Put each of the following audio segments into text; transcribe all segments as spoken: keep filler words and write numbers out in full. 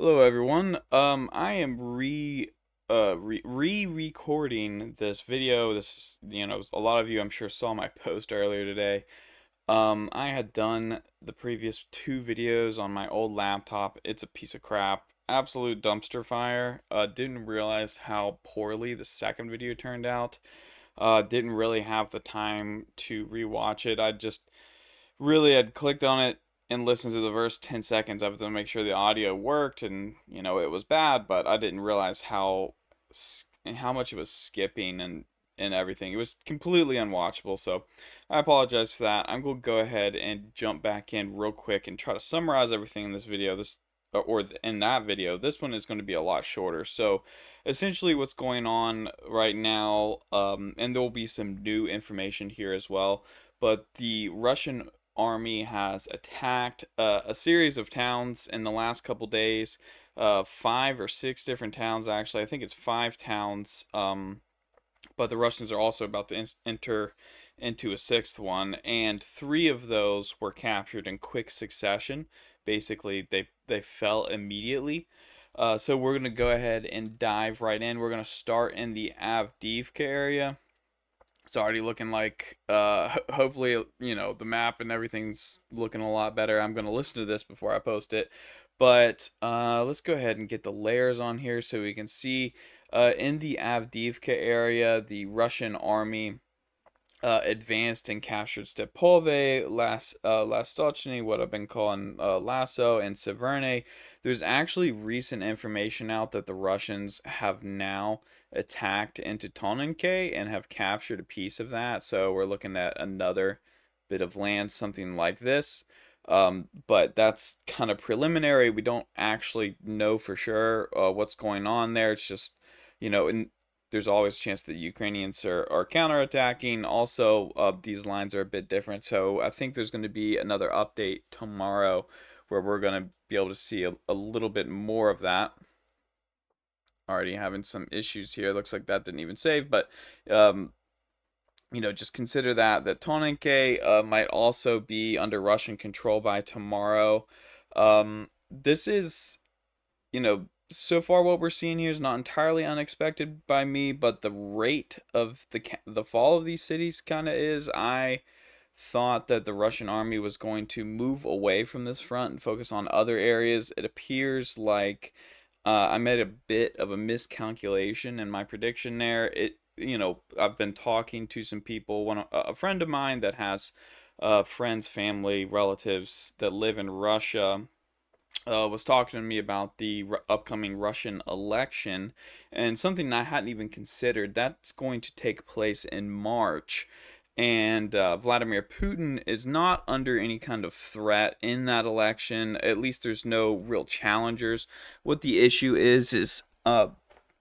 Hello everyone, um, I am re, uh, re, re-recording this video. This, you know, a lot of you I'm sure saw my post earlier today. Um, I had done the previous two videos on my old laptop. It's a piece of crap, absolute dumpster fire. Uh, didn't realize how poorly the second video turned out. Uh, didn't really have the time to re-watch it. I just really had clicked on it and listen to the first ten seconds of it to make sure the audio worked, and you know it was bad, but I didn't realize how how much it was skipping and and everything. It was completely unwatchable, so I apologize for that. I'm gonna go ahead and jump back in real quick and try to summarize everything in this video. This or in that video, this one is going to be a lot shorter. So essentially, what's going on right now, um, and there will be some new information here as well. But the Russian army has attacked uh, a series of towns in the last couple days, uh, five or six different towns actually. I think it's five towns, um, but the Russians are also about to enter into a sixth one, and three of those were captured in quick succession. Basically, they they fell immediately. Uh, so we're going to go ahead and dive right in. We're going to start in the Avdiivka area. It's already looking like, uh, hopefully, you know, the map and everything's looking a lot better. I'm going to listen to this before I post it. But uh, let's go ahead and get the layers on here so we can see uh, in the Avdiivka area, the Russian army uh, advanced and captured Stepove, Las, uh, Lastochny, what I've been calling uh, Lasso, and Severne. There's actually recent information out that the Russians have now attacked into Tonenke and have captured a piece of that, so we're looking at another bit of land, something like this, um, but that's kind of preliminary. We don't actually know for sure uh, what's going on there. It's just, you know, and there's always a chance that Ukrainians are, are counterattacking. Also, uh, these lines are a bit different, so I think there's going to be another update tomorrow where we're going to be able to see a, a little bit more of that. Already having some issues here. Looks like that didn't even save, but um, you know, just consider that that Tonenke uh, might also be under Russian control by tomorrow. Um, this is, you know, so far what we're seeing here is not entirely unexpected by me, but the rate of the the fall of these cities kind of is. I thought that the Russian army was going to move away from this front and focus on other areas. It appears like Uh, I made a bit of a miscalculation in my prediction there. It, you know, I've been talking to some people. One, a friend of mine that has uh, friends, family, relatives that live in Russia, uh, was talking to me about the r upcoming Russian election, and something I hadn't even considered. That's going to take place in March. And uh, Vladimir Putin is not under any kind of threat in that election. At least there's no real challengers. What the issue is, is uh,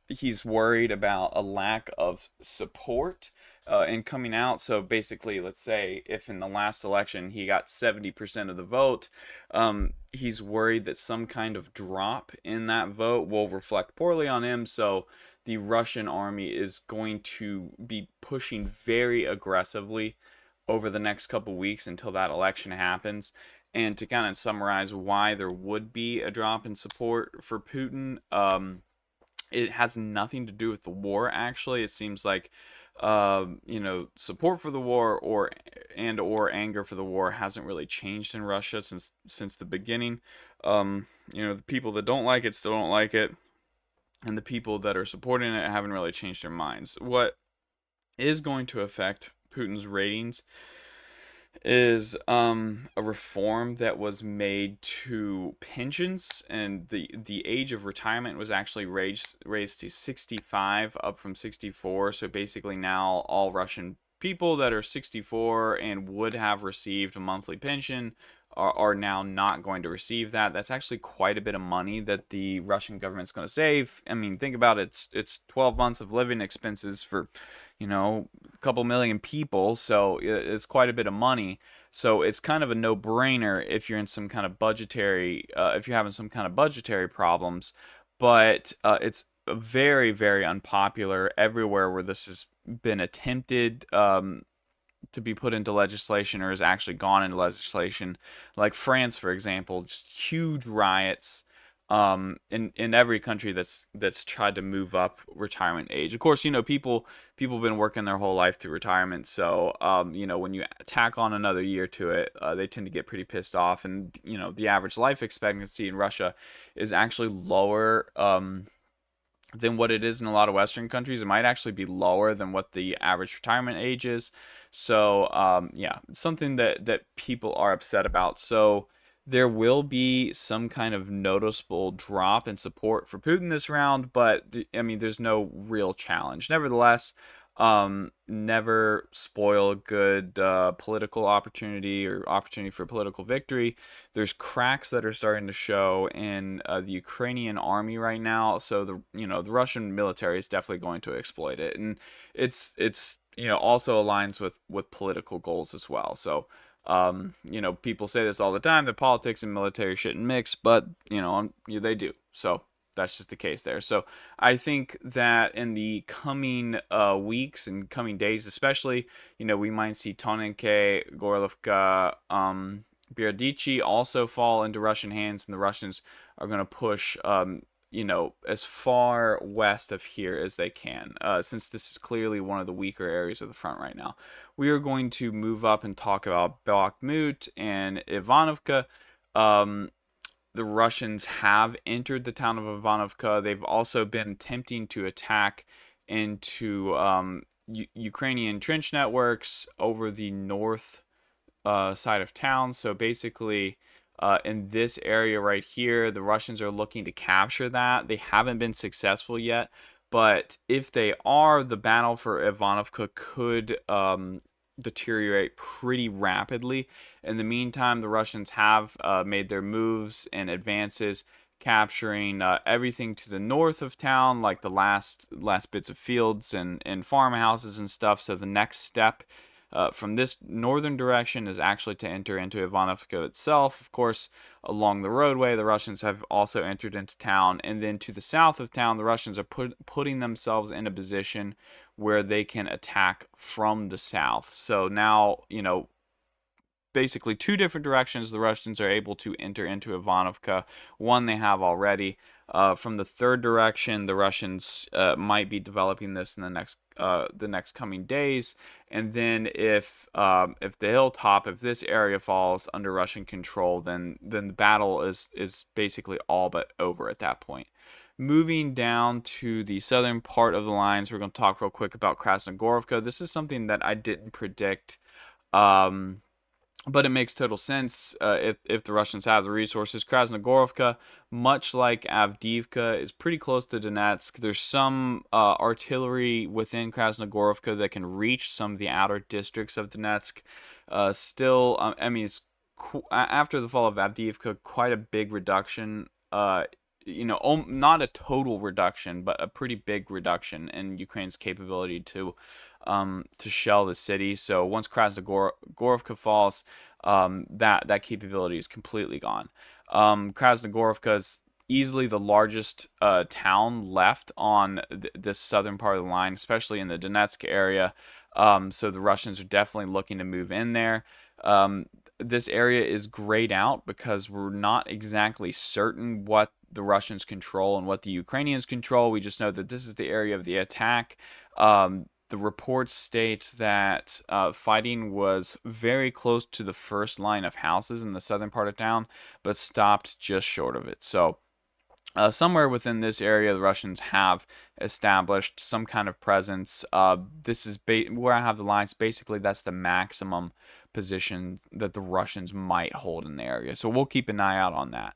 he's worried about a lack of support uh, in coming out. So basically, let's say if in the last election he got seventy percent of the vote, um, he's worried that some kind of drop in that vote will reflect poorly on him. So the Russian army is going to be pushing very aggressively over the next couple weeks until that election happens. And to kind of summarize why there would be a drop in support for Putin, um, it has nothing to do with the war, actually. It seems like, uh, you know, support for the war or and or anger for the war hasn't really changed in Russia since, since the beginning. Um, you know, the people that don't like it still don't like it, and the people that are supporting it haven't really changed their minds. What is going to affect Putin's ratings is um, a reform that was made to pensions, and the the age of retirement was actually raised raised to sixty-five, up from sixty-four. So basically, now all Russian people that are sixty-four and would have received a monthly pension are now not going to receive that. That's actually quite a bit of money that the Russian government's going to save. I mean, think about it. It's, it's twelve months of living expenses for, you know, a couple million people. So it's quite a bit of money. So it's kind of a no-brainer if you're in some kind of budgetary, uh, if you're having some kind of budgetary problems. But uh, it's very, very unpopular everywhere where this has been attempted Um, to be put into legislation, or is actually gone into legislation, like France, for example. Just huge riots um, in in every country that's that's tried to move up retirement age. Of course, you know, people people have been working their whole life to retirement, so um, you know, when you tack on another year to it, uh, they tend to get pretty pissed off. And you know, the average life expectancy in Russia is actually lower. Um, than what it is in a lot of Western countries. It might actually be lower than what the average retirement age is. So um, yeah, it's something that, that people are upset about. So there will be some kind of noticeable drop in support for Putin this round, but I mean, there's no real challenge. Nevertheless, um, never spoil a good uh, political opportunity or opportunity for political victory. There's cracks that are starting to show in uh, the Ukrainian army right now, so the you know the Russian military is definitely going to exploit it, and it's it's you know also aligns with with political goals as well. So um, you know people say this all the time that politics and military shouldn't mix, but you know um, yeah, they do. So that's just the case there. So I think that in the coming uh, weeks and coming days, especially, you know, we might see Tonenke, Gorlovka, um, Biradichi also fall into Russian hands, and the Russians are going to push, um, you know, as far west of here as they can, uh, since this is clearly one of the weaker areas of the front right now. We are going to move up and talk about Bakhmut and Ivanovka. Um, The Russians have entered the town of Ivanovka. They've also been attempting to attack into um, Ukrainian trench networks over the north uh, side of town. So basically, uh, in this area right here, the Russians are looking to capture that. They haven't been successful yet, but if they are, the battle for Ivanovka could Um, deteriorate pretty rapidly. In the meantime, the Russians have uh, made their moves and advances, capturing uh, everything to the north of town, like the last last bits of fields and and farmhouses and stuff. So the next step uh, from this northern direction is actually to enter into Ivanovka itself. Of course, along the roadway, the Russians have also entered into town, and then to the south of town, the Russians are put, putting themselves in a position where they can attack from the south. So now, you know, basically two different directions the Russians are able to enter into Ivanovka. One they have already. Uh, from the third direction, the Russians uh, might be developing this in the next uh, the next coming days. And then if um, if the hilltop, if this area falls under Russian control, then then the battle is is basically all but over at that point. Moving down to the southern part of the lines, we're going to talk real quick about Krasnogorovka. This is something that I didn't predict, um, but it makes total sense uh, if, if the Russians have the resources. Krasnogorovka, much like Avdiivka, is pretty close to Donetsk. There's some uh, artillery within Krasnogorovka that can reach some of the outer districts of Donetsk. Uh, still, um, I mean, it's after the fall of Avdiivka, quite a big reduction uh, you know, not a total reduction, but a pretty big reduction in Ukraine's capability to um, to shell the city. So once Krasnogorovka falls, um, that, that capability is completely gone. Um, Krasnogorovka is easily the largest uh, town left on th this southern part of the line, especially in the Donetsk area. Um, so the Russians are definitely looking to move in there. Um, this area is grayed out because we're not exactly certain what the Russians control and what the Ukrainians control. We just know that this is the area of the attack. Um, the reports state that uh, fighting was very close to the first line of houses in the southern part of town, but stopped just short of it. So uh, somewhere within this area, the Russians have established some kind of presence. Uh, this is ba where I have the lines. Basically, that's the maximum position that the Russians might hold in the area. So we'll keep an eye out on that.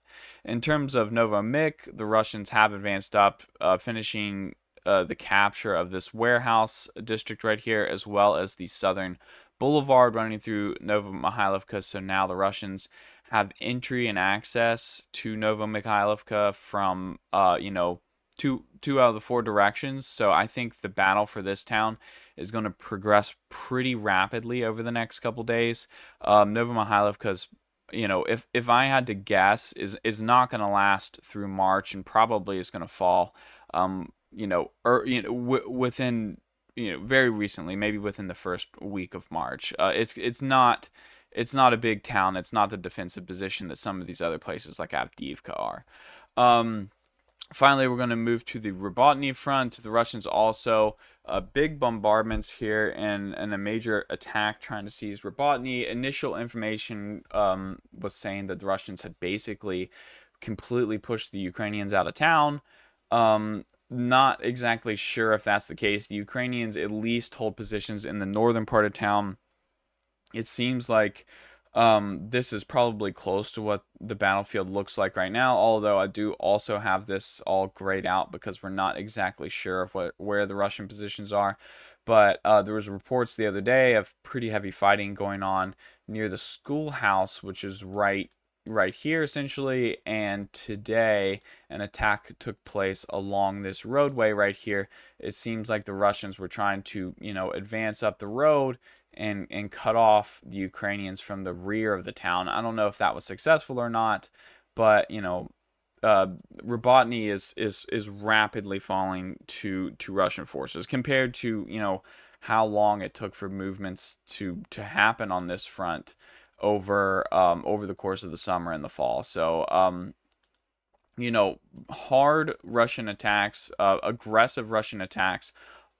In terms of Novomikh, the Russians have advanced up, uh, finishing uh, the capture of this warehouse district right here, as well as the southern boulevard running through Novomikhailovka. So now the Russians have entry and access to Novomikhailovka from, uh, you know, Two, two out of the four directions. So I think the battle for this town is going to progress pretty rapidly over the next couple days. Um, Novomikhailovka's, you know, if if I had to guess, is is not going to last through March, and probably is going to fall, um, you know, or you know, w within you know very recently, maybe within the first week of March. Uh, it's it's not it's not a big town. It's not the defensive position that some of these other places like Avdiivka are. Um, finally, we're going to move to the Robotyne front. The Russians also uh, big bombardments here and, and a major attack trying to seize Robotyne. Initial information um, was saying that the Russians had basically completely pushed the Ukrainians out of town. Um, not exactly sure if that's the case. The Ukrainians at least hold positions in the northern part of town. It seems like um, this is probably close to what the battlefield looks like right now, although I do also have this all grayed out because we're not exactly sure of what, where the Russian positions are. But uh, there was reports the other day of pretty heavy fighting going on near the schoolhouse, which is right right here essentially, and today an attack took place along this roadway right here. It seems like the Russians were trying to, you know, advance up the road and and cut off the Ukrainians from the rear of the town. I don't know if that was successful or not, but you know, uh, Robotyne is is is rapidly falling to to Russian forces compared to, you know, how long it took for movements to to happen on this front over um, over the course of the summer and the fall. So, um, you know, hard Russian attacks, uh, aggressive Russian attacks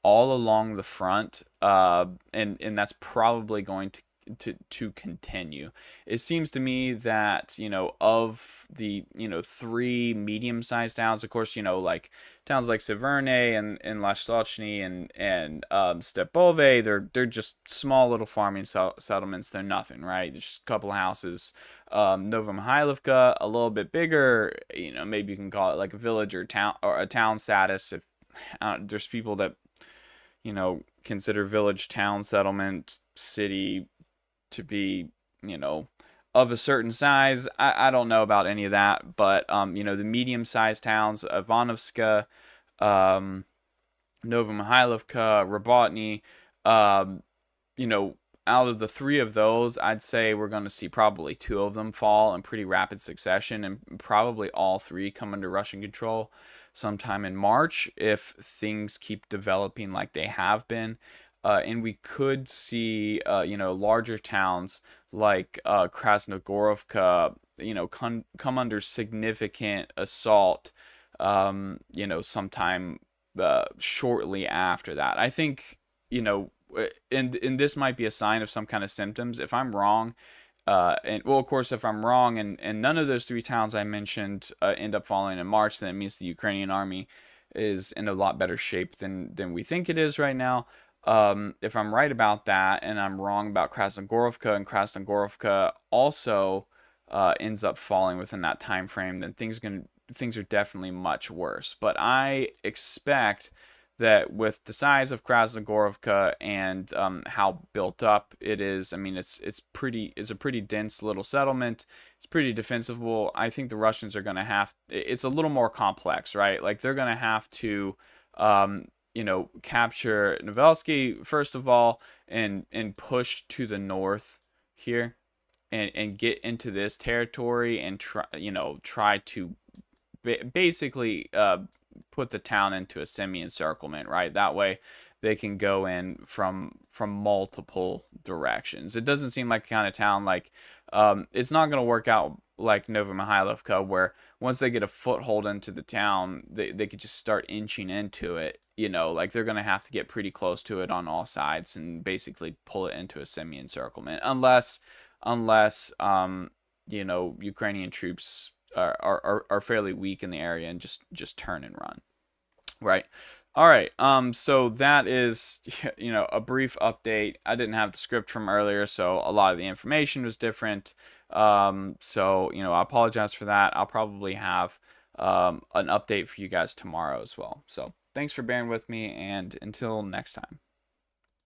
all along the front, uh, and, and that's probably going to, to, to continue. It seems to me that, you know, of the, you know, three medium-sized towns, of course, you know, like towns like Severne and, and Lastochny and, and um, Stepove, they're, they're just small little farming so settlements. They're nothing, right? There's just a couple of houses. Um, Novomikhailovka, a little bit bigger, you know, maybe you can call it like a village or town or a town status. If uh, there's people that, you know, consider village, town, settlement, city to be, you know, of a certain size. I, I don't know about any of that, but, um, you know, the medium-sized towns, Ivanovka, um, Novomikhailovka, Robotyne, um, you know, out of the three of those, I'd say we're going to see probably two of them fall in pretty rapid succession, and probably all three come under Russian control sometime in March if things keep developing like they have been. Uh, and we could see, uh, you know, larger towns like uh, Krasnogorovka, you know, come, come under significant assault, um, you know, sometime uh, shortly after that. I think, you know, And, and this might be a sign of some kind of symptoms. If I'm wrong, uh, and well, of course, if I'm wrong and, and none of those three towns I mentioned uh, end up falling in March, then it means the Ukrainian army is in a lot better shape than, than we think it is right now. Um, if I'm right about that and I'm wrong about Krasnogorovka, and Krasnogorovka also uh, ends up falling within that time frame, then things, gonna, things are definitely much worse. But I expect that with the size of Krasnogorovka and um, how built up it is, I mean, it's it's pretty it's a pretty dense little settlement. It's pretty defensible. I think the Russians are going to have. It's a little more complex, right? Like they're going to have to, um, you know, capture Novomikhailovka first of all, and and push to the north here, and and get into this territory and try, you know, try to basically. Uh, put the town into a semi-encirclement, right? That way they can go in from from multiple directions. It doesn't seem like the kind of town like um it's not going to work out like Novomikhailovka, where once they get a foothold into the town, they, they could just start inching into it, you know, like they're going to have to get pretty close to it on all sides and basically pull it into a semi-encirclement, unless unless um you know, Ukrainian troops Are, are are fairly weak in the area and just just turn and run, right? All right. Um. So that is, you know, a brief update. I didn't have the script from earlier, so a lot of the information was different. Um. So, you know, I apologize for that. I'll probably have um an update for you guys tomorrow as well. So thanks for bearing with me, and until next time.